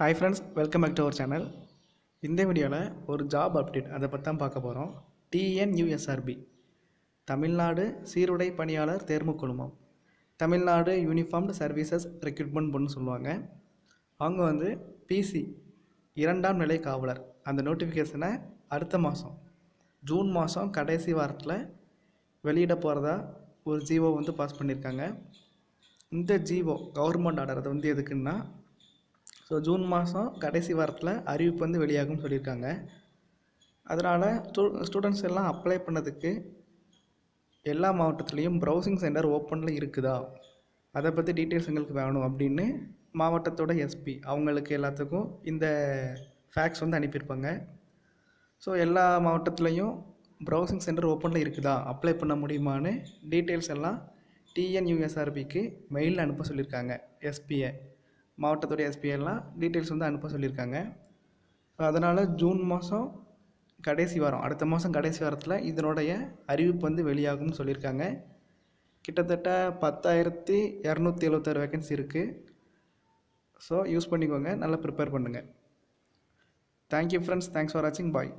hi friends welcome back to our channel इंदे video और job update अदे पत्ता पार्क्क पोरोम TNUSRB तमिलनाडु सीरुडै पणियालर தேர்வு குழுமம் तमिलनाडु यूनिफॉर्म्ड सर्विसेस रिक्रूटमेंट बोर्डनु सोल्लुवांगा अवंगा वंदु PC इरंडाम निलै कावलर अंद नोटिफिकेशन अडुत्त मासम जून मासम कடைசி வாரத்துல வெளியிட போறதா ஒரு ஜீவோ வந்து பாஸ் பண்ணிருக்காங்க இந்த ஜீவோ கவர்மெண்ட் ஆர்டர் அது வந்து எதுக்குன்னா सो जून मासम कடைசி வாரத்துல அறிவிப்பு வந்து வெளியாகும் சொல்லிருக்காங்க அதனால ஸ்டூடண்ட்ஸ் எல்லாம் அப்ளை பண்ணதுக்கு எல்லா மாவட்டத்திலயும் பிரவுசிங் சென்டர் ஓபன்ல இருக்குதா அத பத்தி டீடைல்ஸ் உங்களுக்கு வேணும் அப்படினு மாவட்டத்தோட எஸ்பி அவங்களுக்கு எல்லாத்துக்கும் இந்த ஃபேக்ஸ் வந்து அனுப்பி இருப்பாங்க சோ எல்லா மாவட்டத்திலயும் பிரவுசிங் சென்டர் ஓபன்ல இருக்குதா அப்ளை பண்ண முடியுமான்னு டீடைல்ஸ் எல்லாம் TNUSRB க்கு மெயில் அனுப்ப சொல்லிருக்காங்க எஸ்பி மாவட்டத்தோட எஸ்பிஎல்ல டீடைல்ஸ் வந்து அனுப்ப சொல்லிருக்காங்க சோ அதனால ஜூன் மாசம் கடைசி வாரம் அடுத்த மாசம் கடைசி வாரத்துல இதனோட அறிவிப்பு வந்து வெளியாகும்னு சொல்லிருக்காங்க கிட்டத்தட்ட 10276 வேகன்சி இருக்கு சோ யூஸ் பண்ணிக்கோங்க நல்லா prepare பண்ணுங்க thank you friends thanks for watching bye